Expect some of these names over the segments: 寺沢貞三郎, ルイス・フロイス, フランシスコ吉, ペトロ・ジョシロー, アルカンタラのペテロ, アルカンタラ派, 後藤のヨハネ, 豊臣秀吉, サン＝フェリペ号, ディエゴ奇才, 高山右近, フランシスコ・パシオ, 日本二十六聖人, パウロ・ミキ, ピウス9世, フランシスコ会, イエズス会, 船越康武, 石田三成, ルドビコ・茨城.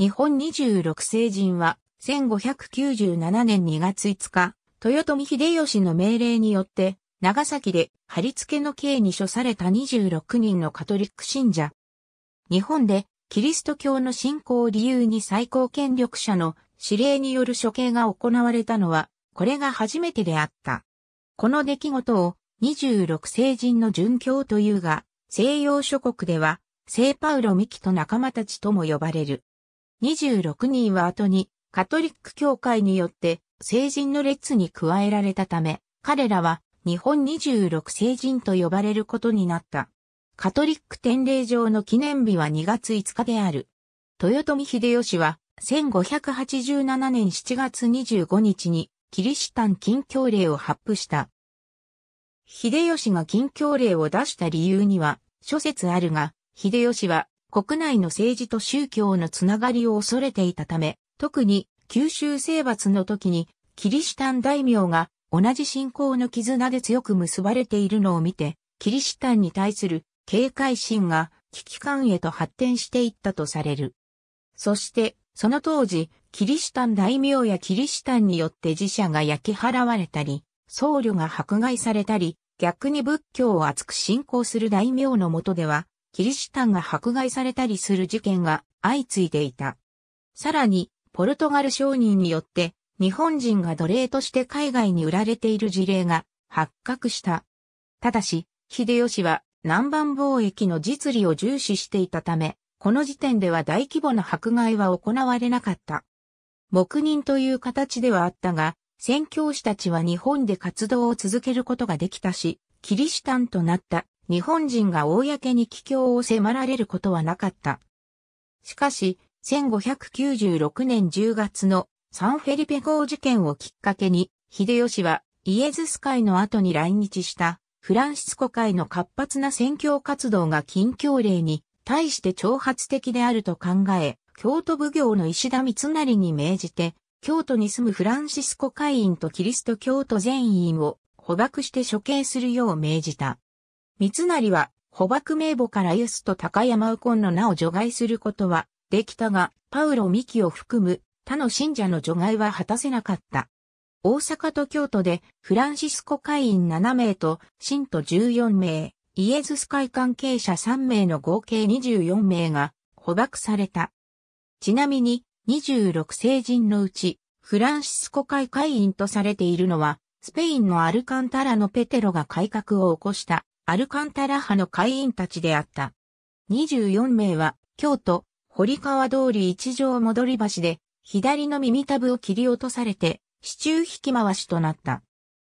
日本26世人は、1597年2月5日、豊臣秀吉の命令によって、長崎で貼り付けの刑に処された26人のカトリック信者。日本で、キリスト教の信仰を理由に最高権力者の指令による処刑が行われたのは、これが初めてであった。この出来事を26世人の殉教というが、西洋諸国では、聖パウロ・ミキと仲間たちとも呼ばれる。26人は後に、カトリック教会によって、聖人の列に加えられたため、彼らは日本26聖人と呼ばれることになった。カトリック典礼上の記念日は2月5日である。豊臣秀吉は、1587年7月25日に、キリシタン禁教令を発布した。秀吉が禁教令を出した理由には諸説あるが、秀吉は国内の政治と宗教のつながりを恐れていたため、特に九州征伐の時にキリシタン大名が同じ信仰の絆で強く結ばれているのを見て、キリシタンに対する警戒心が危機感へと発展していったとされる。そして、その当時、キリシタン大名やキリシタンによって寺社が焼き払われたり、僧侶が迫害されたり、逆に仏教を厚く信仰する大名の下では、キリシタンが迫害されたりする事件が相次いでいた。さらに、ポルトガル商人によって、日本人が奴隷として海外に売られている事例が発覚した。ただし、秀吉は南蛮貿易の実利を重視していたため、この時点では大規模な迫害は行われなかった。黙認という形ではあったが、宣教師たちは日本で活動を続けることができたし、キリシタンとなった日本人が公に帰郷を迫られることはなかった。しかし、1596年10月のサンフェリペ号事件をきっかけに、秀吉はイエズス会の後に来日したフランシスコ会の活発な宣教活動が禁教令に対して挑発的であると考え、京都奉行の石田三成に命じて、京都に住むフランシスコ会員とキリスト教徒全員を捕縛して処刑するよう命じた。三成は捕縛名簿からイエスと高山右近の名を除外することはできたが、パウロ・ミキを含む他の信者の除外は果たせなかった。大阪と京都でフランシスコ会員7名と信徒14名、イエズス会関係者3名の合計24名が捕縛された。ちなみに、26聖人のうち、フランシスコ会会員とされているのは、スペインのアルカンタラのペテロが改革を起こした、アルカンタラ派の会員たちであった。24名は、京都、堀川通り一条戻り橋で、左の耳たぶを切り落とされて、市中引き回しとなった。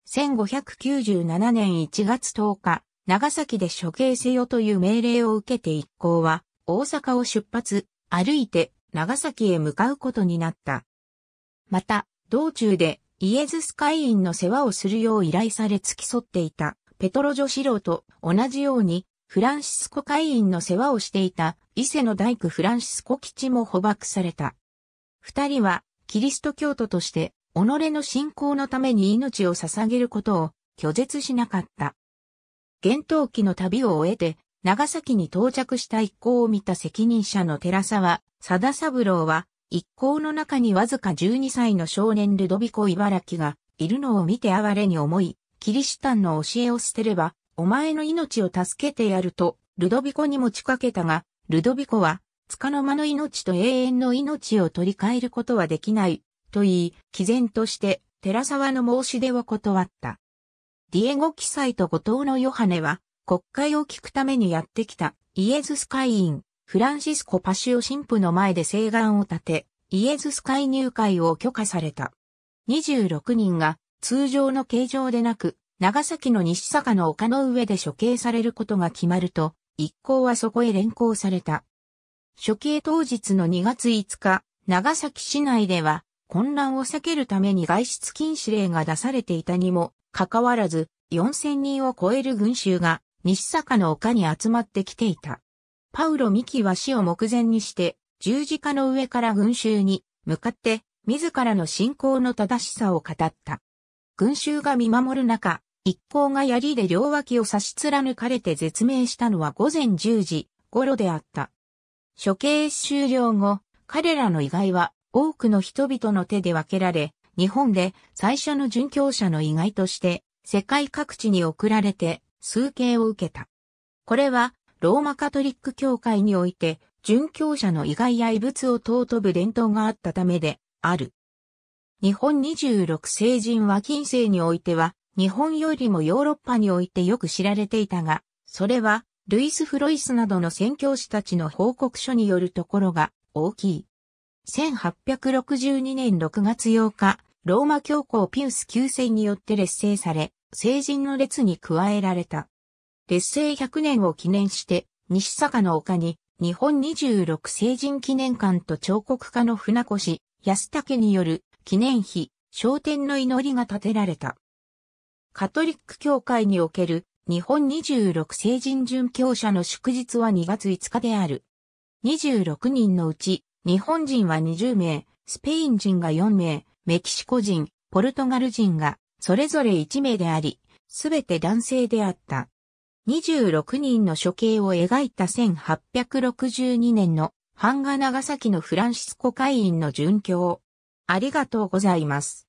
1597年1月10日、長崎で処刑せよという命令を受けて一行は、大阪を出発、歩いて、長崎へ向かうことになった。また、道中でイエズス会員の世話をするよう依頼され付き添っていたペトロ・ジョシローと同じようにフランシスコ会員の世話をしていた伊勢の大工フランシスコ吉も捕縛された。二人はキリスト教徒として己の信仰のために命を捧げることを拒絶しなかった。厳冬期の旅を終えて長崎に到着した一行を見た責任者の寺沢貞三郎は、一行の中にわずか12歳の少年ルドビコ・茨城がいるのを見て哀れに思い、キリシタンの教えを捨てれば、お前の命を助けてやると、ルドビコに持ちかけたが、ルドビコは、束の間の命と永遠の命を取り替えることはできない、と言い、毅然として、寺沢の申し出を断った。ディエゴ奇才と後藤のヨハネは、国会を聞くためにやってきたイエズス会員、フランシスコ・パシオ神父の前で誓願を立て、イエズス会入会を許可された。26人が通常の刑場でなく、長崎の西坂の丘の上で処刑されることが決まると、一行はそこへ連行された。処刑当日の2月5日、長崎市内では混乱を避けるために外出禁止令が出されていたにもかかわらず、4000人を超える群衆が、西坂の丘に集まってきていた。パウロ・ミキは死を目前にして、十字架の上から群衆に向かって、自らの信仰の正しさを語った。群衆が見守る中、一行が槍で両脇を刺し貫かれて絶命したのは午前10時頃であった。処刑終了後、彼らの遺骸は多くの人々の手で分けられ、日本で最初の殉教者の遺骸として世界各地に送られて崇敬を受けた。これはローマカトリック教会において殉教者の遺骸や遺物を尊ぶ伝統があったためである。日本26聖人は近世においては日本よりもヨーロッパにおいてよく知られていたが、それはルイス・フロイスなどの宣教師たちの報告書によるところが大きい。1862年6月8日、ローマ教皇ピウス9世によって列聖され、聖人の列に加えられた。列聖100年を記念して、西坂の丘に、日本26聖人記念館と彫刻家の船越康武による記念碑、昇天の祈りが建てられた。カトリック教会における日本26聖人殉教者の祝日は2月5日である。26人のうち、日本人は20名、スペイン人が4名、メキシコ人、ポルトガル人がそれぞれ1名であり、すべて男性であった。26人の処刑を描いた1862年の版画長崎のフランシスコ会員の殉教。ありがとうございます。